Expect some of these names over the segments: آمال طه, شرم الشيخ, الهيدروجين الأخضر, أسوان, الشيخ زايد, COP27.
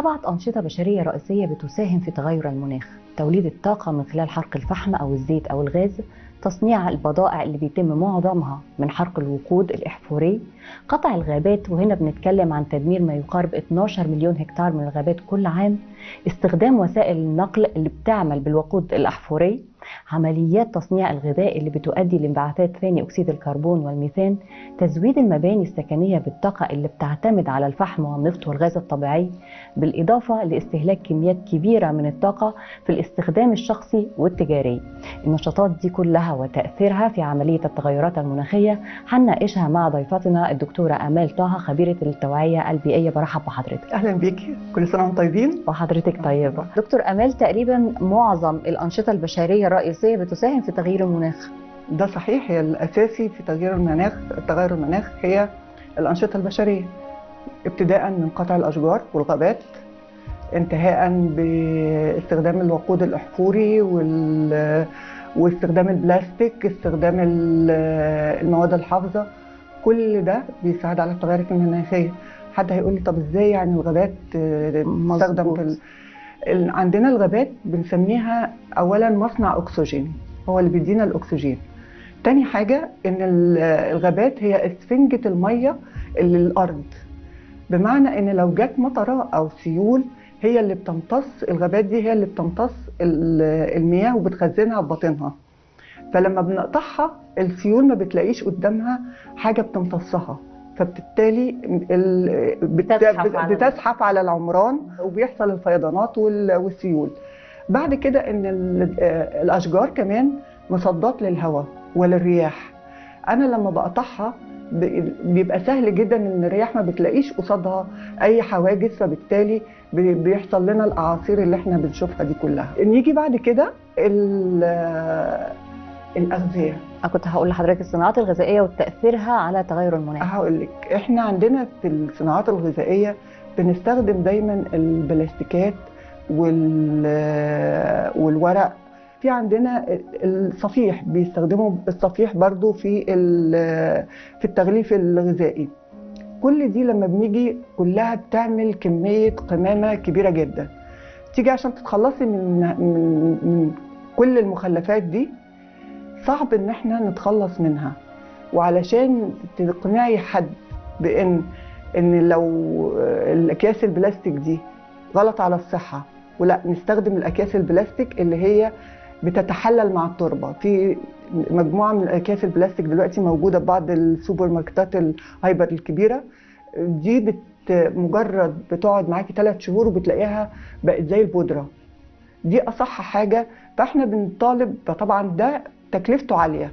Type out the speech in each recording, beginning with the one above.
7 أنشطة بشرية رئيسية بتساهم في تغير المناخ: توليد الطاقة من خلال حرق الفحم أو الزيت أو الغاز، تصنيع البضائع اللي بيتم معظمها من حرق الوقود الإحفوري، قطع الغابات وهنا بنتكلم عن تدمير ما يقارب 12 مليون هكتار من الغابات كل عام، استخدام وسائل النقل اللي بتعمل بالوقود الأحفوري، عمليات تصنيع الغذاء اللي بتؤدي لانبعاثات ثاني أكسيد الكربون والميثان، تزويد المباني السكنية بالطاقة اللي بتعتمد على الفحم والنفط والغاز الطبيعي، بالإضافة لاستهلاك كميات كبيرة من الطاقة في الاستخدام الشخصي والتجاري. النشاطات دي كلها وتأثيرها في عملية التغيرات المناخية هنناقشها مع ضيفتنا الدكتورة آمال طه، خبيرة التوعية البيئية. برحب بحضرتك. أهلا بيكي، كل سنة وانتم طيبين. وحضرتك طيبة. دكتور آمال، تقريبا معظم الأنشطة البشرية الرئيسية بتساهم في تغيير المناخ. ده صحيح، هي الأساسي في تغيير المناخ. التغير المناخ هي الأنشطة البشرية، ابتداء من قطع الأشجار والغابات، انتهاء باستخدام الوقود الأحفوري واستخدام البلاستيك، استخدام المواد الحافظة. كل ده بيساعد على التغيرات المناخية. حد هيقول لي طب ازاي يعني الغابات تستخدم في عندنا الغابات بنسميها أولا مصنع أكسجين، هو اللي بيدينا الأكسجين. تاني حاجة إن الغابات هي إسفنجة المية اللي للأرض، بمعنى إن لو جت مطرة أو سيول هي اللي بتمتص، الغابات دي هي اللي بتمتص المياه وبتخزنها في باطنها. فلما بنقطعها السيول ما بتلاقيش قدامها حاجة بتمتصها، فبالتالي بتزحف على العمران وبيحصل الفيضانات والسيول. بعد كده ان الاشجار كمان مصدات للهواء وللرياح، انا لما بقطعها بيبقى سهل جدا ان الرياح ما بتلاقيش قصادها اي حواجز، فبالتالي بيحصل لنا الاعاصير اللي احنا بنشوفها دي كلها. نيجي بعد كده الأغذية. كنت هقول لحضرتك الصناعات الغذائية وتأثيرها على تغير المناخ. هقول لك احنا عندنا في الصناعات الغذائية بنستخدم دايما البلاستيكات والورق. في عندنا الصفيح، بيستخدموا الصفيح برضو في التغليف الغذائي. كل دي لما بنيجي كلها بتعمل كمية قمامة كبيرة جدا. تيجي عشان تتخلصي من كل المخلفات دي صعب ان احنا نتخلص منها، وعلشان تقنعي حد بان لو الاكياس البلاستيك دي غلط على الصحه، ولا نستخدم الاكياس البلاستيك اللي هي بتتحلل مع التربه. في مجموعه من الاكياس البلاستيك دلوقتي موجوده في بعض السوبر ماركتات الهايبر الكبيره، دي مجرد بتقعد معاكي 3 شهور وبتلاقيها بقت زي البودره. دي اصح حاجه، فاحنا بنطالب. طبعا ده تكلفته عاليه،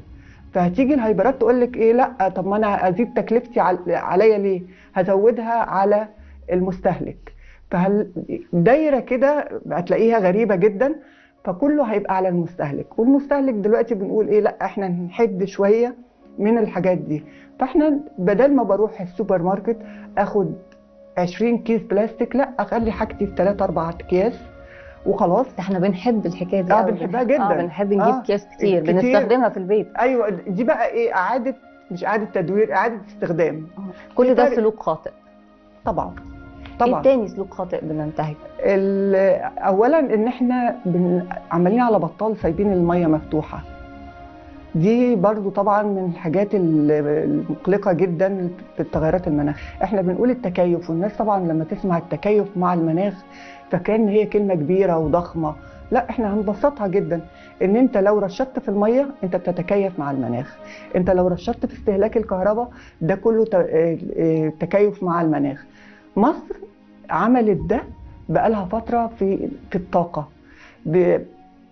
فهتيجي الهايبرات تقول لك ايه، لا طب ما انا ازيد تكلفتي عليا ليه، هزودها على المستهلك. دايره كده هتلاقيها غريبه جدا، فكله هيبقى على المستهلك. والمستهلك دلوقتي بنقول ايه، لا احنا نحد شويه من الحاجات دي. فاحنا بدل ما بروح السوبر ماركت اخد 20 كيس بلاستيك، لا اخلي حاجتي في 3 4 أكياس وخلاص. احنا بنحب الحكايه دي. بنحبها جدا. بنحب نجيب كيس كتير بنستخدمها في البيت. ايوه، دي بقى ايه، اعاده، مش اعاده تدوير، اعاده استخدام. كل ده سلوك خاطئ طبعا. ايه تاني سلوك خاطئ بننتهجه؟ اولا ان احنا عمالين على بطال سايبين الميه مفتوحه، دي برضو طبعا من الحاجات المقلقه جدا في التغيرات المناخ. احنا بنقول التكيف، والناس طبعا لما تسمع التكيف مع المناخ فكان هي كلمه كبيره وضخمه. لا، احنا هنبسطها جدا، ان انت لو رشدت في الميه انت بتتكيف مع المناخ، انت لو رشدت في استهلاك الكهرباء ده كله تكيف مع المناخ. مصر عملت ده بقالها فتره في الطاقه،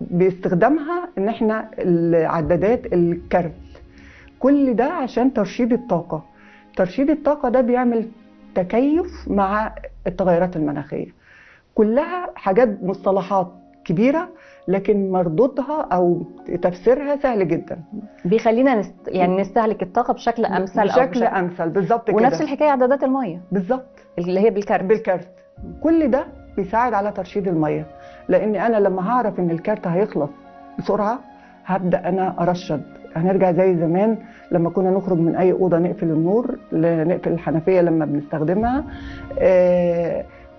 باستخدامها ان احنا العدادات الكارت، كل ده عشان ترشيد الطاقه. ترشيد الطاقه ده بيعمل تكيف مع التغيرات المناخيه. كلها حاجات، مصطلحات كبيره لكن مردودها او تفسيرها سهل جدا، بيخلينا يعني نستهلك الطاقه بشكل امثل. بشكل امثل بالظبط كده. ونفس الحكايه عدادات الميه بالظبط اللي هي بالكارت. كل ده بيساعد على ترشيد الميه، لان انا لما هعرف ان الكارت هيخلص بسرعه هبدا انا ارشد. هنرجع زي زمان لما كنا نخرج من اي اوضه نقفل النور، نقفل الحنفيه لما بنستخدمها.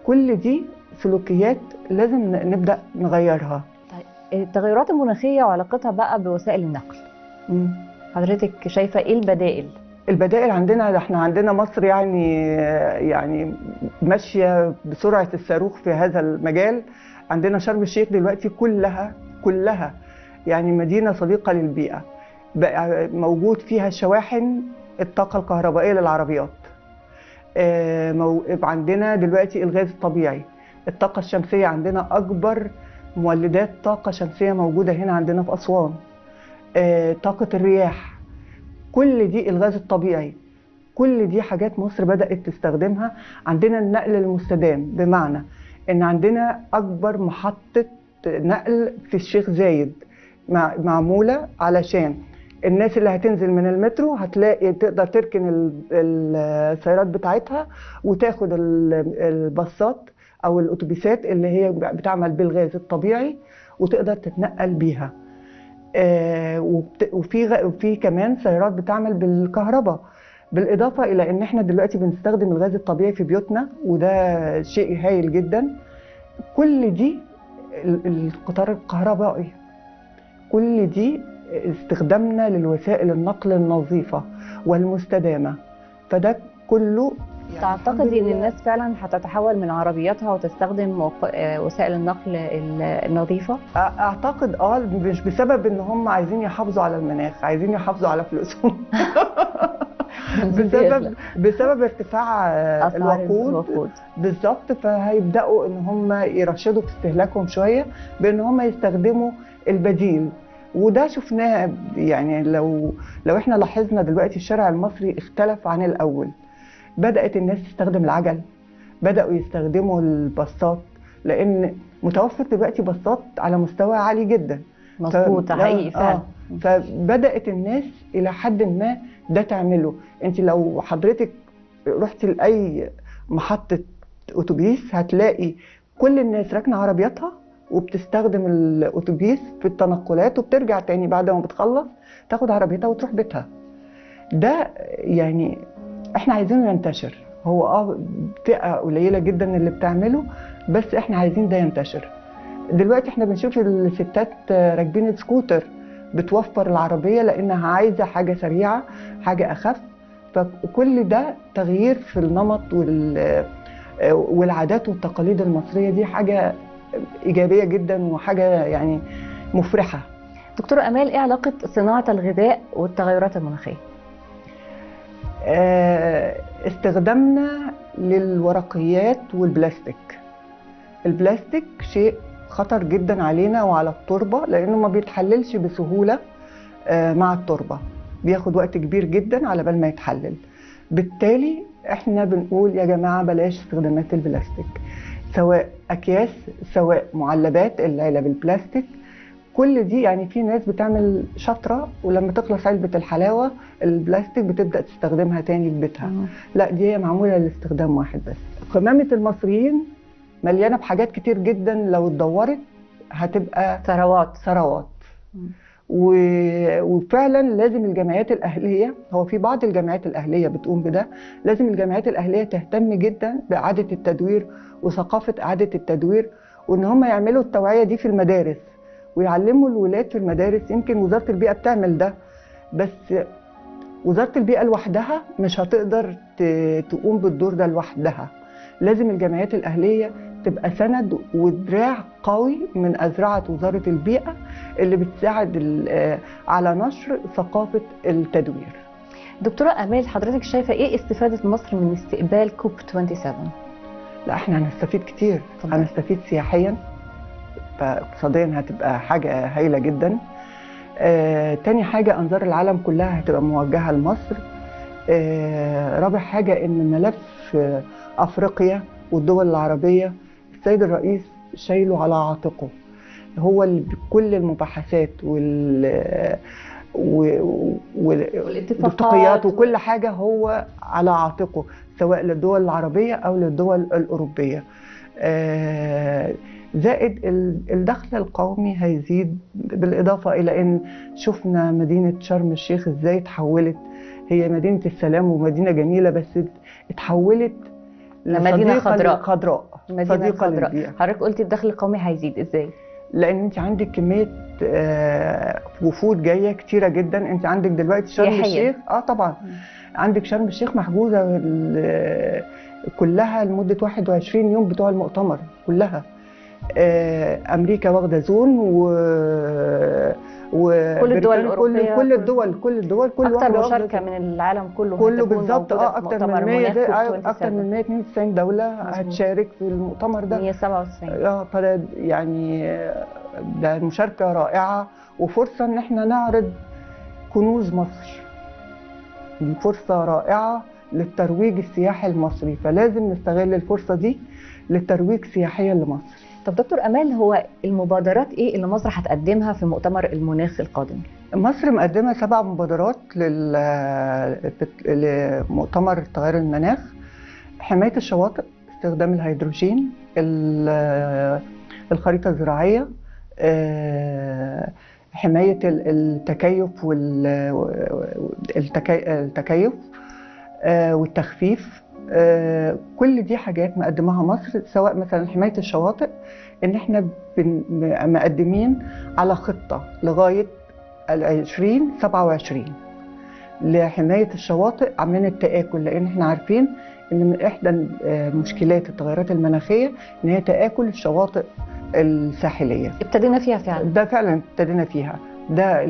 كل دي سلوكيات لازم نبدأ نغيرها. طيب التغيرات المناخية وعلاقتها بقى بوسائل النقل. حضرتك شايفة ايه البدائل؟ البدائل عندنا، احنا عندنا مصر يعني ماشية بسرعة الصاروخ في هذا المجال. عندنا شرم الشيخ دلوقتي كلها يعني مدينة صديقة للبيئة، بقى موجود فيها شواحن الطاقة الكهربائية للعربيات، عندنا دلوقتي الغاز الطبيعي، الطاقة الشمسية، عندنا أكبر مولدات طاقة شمسية موجودة هنا عندنا في أسوان، طاقة الرياح، كل دي الغاز الطبيعي، كل دي حاجات مصر بدأت تستخدمها. عندنا النقل المستدام، بمعنى إن عندنا أكبر محطة نقل في الشيخ زايد معمولة علشان الناس اللي هتنزل من المترو هتلاقي تقدر تركن السيارات بتاعتها وتاخد الباصات أو الأتوبيسات اللي هي بتعمل بالغاز الطبيعي وتقدر تتنقل بيها. وفي كمان سيارات بتعمل بالكهرباء، بالإضافة إلى إن إحنا دلوقتي بنستخدم الغاز الطبيعي في بيوتنا وده شيء هايل جدا. كل دي القطار الكهربائي، كل دي استخدامنا للوسائل النقل النظيفة والمستدامة، فده كله. يعني تعتقدي إن الناس فعلا هتتحول من عربياتها وتستخدم وسائل النقل النظيفة؟ أعتقد مش بسبب إن هم عايزين يحافظوا على المناخ، عايزين يحافظوا على فلوسهم بسبب ارتفاع الوقود بالظبط. فهيبدأوا إن هم يرشدوا في استهلاكهم شوية بإن هم يستخدموا البديل، وده شفناه. يعني لو احنا لاحظنا دلوقتي الشارع المصري اختلف عن الأول، بدأت الناس تستخدم العجل، بدأوا يستخدموا الباصات، لأن متوفر دلوقتي باصات على مستوى عالي جدا. مظبوط، حقيقي فعلا. فبدأت الناس إلى حد ما ده تعمله. أنت لو حضرتك رحتي لأي محطة أتوبيس هتلاقي كل الناس راكنة عربياتها وبتستخدم الأتوبيس في التنقلات، وبترجع تاني بعد ما بتخلص تاخد عربيتها وتروح بيتها. ده يعني احنا عايزينه ينتشر. هو فئة قليلة جدا اللي بتعمله، بس احنا عايزين ده ينتشر. دلوقتي احنا بنشوف الستات راكبين سكوتر، بتوفر العربية لأنها عايزة حاجة سريعة، حاجة أخف. فكل ده تغيير في النمط والعادات والتقاليد المصرية، دي حاجة إيجابية جدا وحاجة يعني مفرحة. دكتورة آمال، إيه علاقة صناعة الغذاء والتغيرات المناخية؟ استخدامنا للورقيات والبلاستيك. البلاستيك شيء خطر جدا علينا وعلى التربة، لأنه ما بيتحللش بسهولة مع التربة، بياخد وقت كبير جدا على بال ما يتحلل. بالتالي احنا بنقول يا جماعة بلاش استخدامات البلاستيك، سواء أكياس، سواء معلبات، العلب البلاستيك، كل دي. يعني في ناس بتعمل شطرة ولما تخلص علبة الحلاوة البلاستيك بتبدأ تستخدمها تاني في بيتها. لا، دي هي معمولة لاستخدام واحد بس. قمامة المصريين مليانة بحاجات كتير جدا، لو اتدورت هتبقى ثروات. وفعلا لازم الجمعيات الأهلية، هو في بعض الجمعيات الأهلية بتقوم بده، لازم الجمعيات الأهلية تهتم جدا بإعادة التدوير وثقافة إعادة التدوير، وإن هم يعملوا التوعية دي في المدارس ويعلموا الولاد في المدارس. يمكن وزارة البيئة بتعمل ده، بس وزارة البيئة لوحدها مش هتقدر تقوم بالدور ده لوحدها. لازم الجمعيات الأهلية تبقى سند ودراع قوي من أذرعة وزارة البيئة اللي بتساعد على نشر ثقافة التدوير. دكتورة آمال، حضرتك شايفة إيه استفادة مصر من استقبال COP27؟ لا، احنا هنستفيد كتير طبعا. هنستفيد سياحيا، فاقتصاديا هتبقى حاجة هايلة جدا. تاني حاجة، أنظار العالم كلها هتبقى موجهة لمصر. رابع حاجة، إن ملف أفريقيا والدول العربية السيد الرئيس شايله على عاتقه، هو كل المباحثات والاتفاقيات وكل حاجة هو على عاتقه، سواء للدول العربية أو للدول الأوروبية. زائد الدخل القومي هيزيد، بالإضافة إلى أن شفنا مدينة شرم الشيخ إزاي اتحولت، هي مدينة السلام ومدينة جميلة، بس اتحولت لمدينة خضراء المدينه الخضراء. حضرتك قلتي الدخل القومي هيزيد ازاي؟ لان انت عندك كميه وفود جايه كتيره جدا. انت عندك دلوقتي شرم الشيخ طبعا عندك شرم الشيخ محجوزه كلها لمده 21 يوم بتوع المؤتمر كلها. امريكا واخده زون كل الدول الاوروبيه كل الدول كل واحده اكتر مشاركه من العالم كله بالظبط. اكتر من 192 دوله هتشارك في المؤتمر ده 197. يعني ده مشاركه رائعه وفرصه ان احنا نعرض كنوز مصر. دي فرصه رائعه للترويج السياحي المصري، فلازم نستغل الفرصه دي للترويج سياحيا لمصر. طب دكتور آمال، هو المبادرات ايه اللي مصر هتقدمها في مؤتمر المناخ القادم؟ مصر مقدمه 7 مبادرات لمؤتمر تغير المناخ: حمايه الشواطئ، استخدام الهيدروجين، الخريطه الزراعيه، حمايه التكيف والتخفيف. كل دي حاجات مقدمها مصر، سواء مثلا حماية الشواطئ ان احنا مقدمين على خطة لغاية 2027 لحماية الشواطئ من التآكل، لان احنا عارفين ان من احدى مشكلات التغيرات المناخية ان هي تآكل الشواطئ الساحلية. ابتدينا فيها فعلا. ده فعلا ابتدينا فيها. ده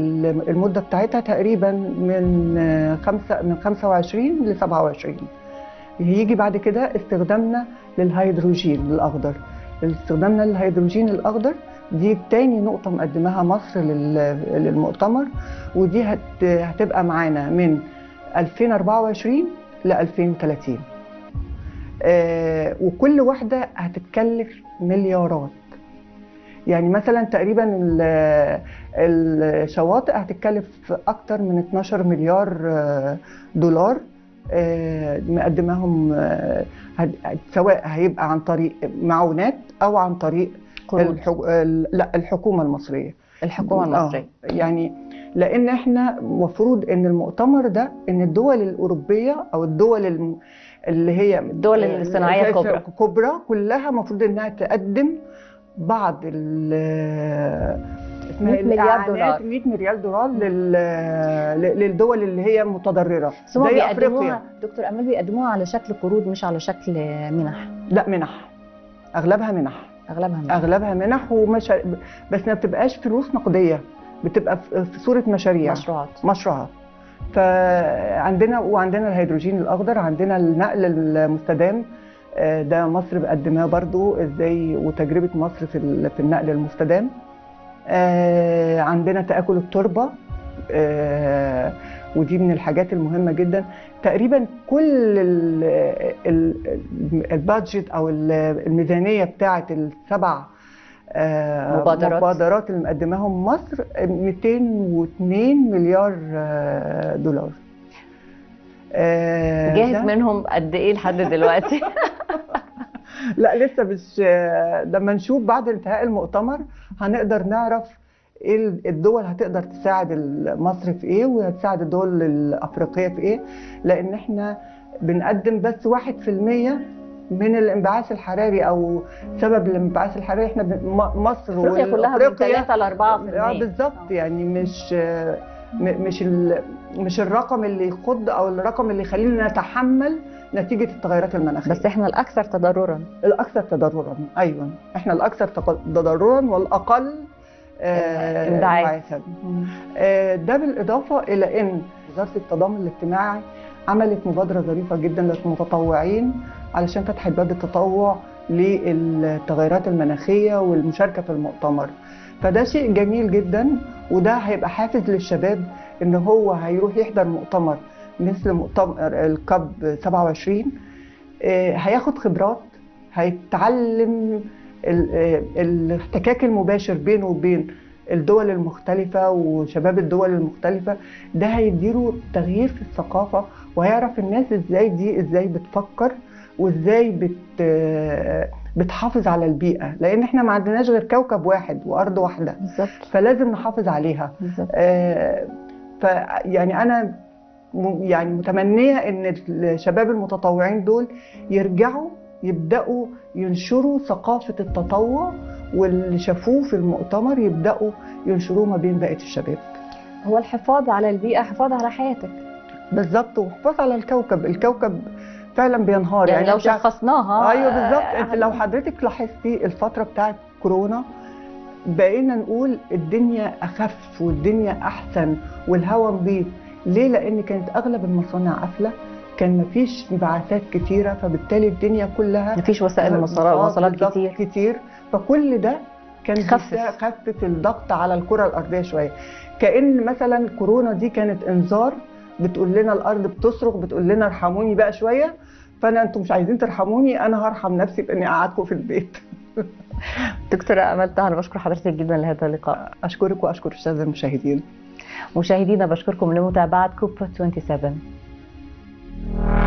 المدة بتاعتها تقريبا من 25 ل 27. يجي بعد كده استخدامنا للهيدروجين الأخضر. استخدامنا للهيدروجين الأخضر دي تاني نقطة مقدمها مصر للمؤتمر، ودي هتبقى معانا من 2024 ل 2030. وكل واحدة هتتكلف مليارات. يعني مثلا تقريبا الشواطئ هتتكلف أكتر من 12 مليار دولار مقدماهم، سواء هيبقى عن طريق معونات او عن طريق الحكومه المصريه. يعني لان احنا المفروض ان المؤتمر ده ان الدول الاوروبيه او الدول اللي هي الدول الصناعيه الكبرى كلها المفروض انها تقدم بعض 100 مليار دولار للدول اللي هي متضررة زي أفريقيا. دكتور آمال، بيقدموها على شكل قروض مش على شكل منح؟ لا، منح. أغلبها منح. ومش بس ما بتبقاش فلوس نقدية، بتبقى في صورة مشاريع، مشروعات. وعندنا الهيدروجين الأخضر، عندنا النقل المستدام ده مصر بقدمها برضو ازاي، وتجربة مصر في النقل المستدام. عندنا تآكل التربة، ودي من الحاجات المهمة جدا. تقريبا كل البادجت أو الميزانية بتاعة ال7 مبادرات اللي مقدماهم مصر 202 مليار دولار. جاهز منهم قد إيه لحد دلوقتي؟ لا لسه، مش لما نشوف بعد انتهاء المؤتمر هنقدر نعرف ايه الدول هتقدر تساعد مصر في ايه، وهتساعد الدول الافريقيه في ايه، لان احنا بنقدم بس 1% من الانبعاث الحراري او سبب الانبعاث الحراري. احنا مصر وافريقيا كلها 3 ل 4%. بالظبط، يعني مش الرقم اللي يخض او الرقم اللي يخلينا نتحمل نتيجة التغيرات المناخية، بس احنا الأكثر تضرراً. الأكثر تضرراً، أيوة، احنا الأكثر تضرراً والأقل انبعاثاً. ده بالإضافة إلى أن وزارة التضامن الاجتماعي عملت مبادرة ظريفة جداً للمتطوعين علشان فتحت باب التطوع للتغيرات المناخية والمشاركة في المؤتمر، فده شيء جميل جداً، وده هيبقى حافز للشباب إن هو هيروح يحضر مؤتمر مثل مؤتمر الكاب 27، هياخد خبرات، هيتعلم الاحتكاك المباشر بينه وبين الدول المختلفة وشباب الدول المختلفة. ده هيديله تغيير في الثقافة، وهيعرف الناس ازاي بتفكر وازاي بتحافظ على البيئة، لأن احنا ما عندناش غير كوكب واحد وأرض واحدة بالزبط. فلازم نحافظ عليها. فيعني أنا متمنية ان الشباب المتطوعين دول يرجعوا يبدأوا ينشروا ثقافة التطوع، واللي شافوه في المؤتمر يبدأوا ينشروه ما بين بقية الشباب. هو الحفاظ على البيئة حفاظ على حياتك بالظبط، وحفاظ على الكوكب. الكوكب فعلا بينهار، يعني لو شخصناها. ايوه بالظبط. لو حضرتك لاحظتي الفترة بتاعت كورونا بقينا نقول الدنيا أخف والدنيا أحسن والهواء نظيف. ليه؟ لأن كانت أغلب المصانع قافلة، كان مفيش انبعاثات كتيرة، فبالتالي الدنيا كلها مفيش وسائل مواصلات كتير، فكل ده كان خفف الضغط على الكرة الأرضية شوية. كأن مثلا كورونا دي كانت إنذار بتقول لنا، الأرض بتصرخ بتقول لنا ارحموني بقى شوية، فأنا أنتم مش عايزين ترحموني، أنا هرحم نفسي بإني أقعدكم في البيت. دكتورة آمال طه، أنا بشكر حضرتك جدا لهذا اللقاء. أشكرك وأشكر السادة المشاهدين. مشاهدينا بشكركم لمتابعة كوب 27.